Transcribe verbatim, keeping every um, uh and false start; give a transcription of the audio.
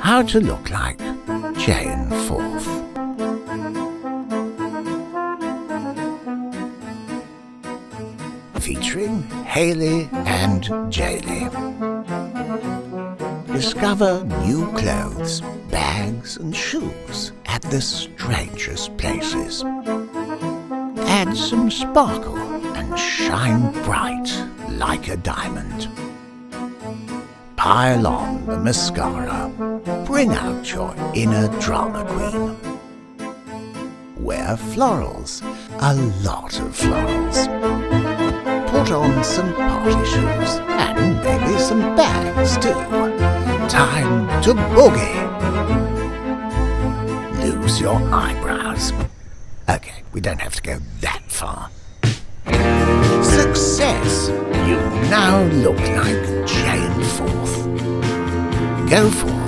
How to look like Jane Forth. Featuring Hayley and Jayley. Discover new clothes, bags and shoes at the strangest places. Add some sparkle and shine bright like a diamond. Pile on the mascara. Bring out your inner drama queen. Wear florals, a lot of florals. Put on some party shoes and maybe some bags too. Time to boogie. Lose your eyebrows. Okay, we don't have to go that far. Success! You now look like Jane Forth. Go forth.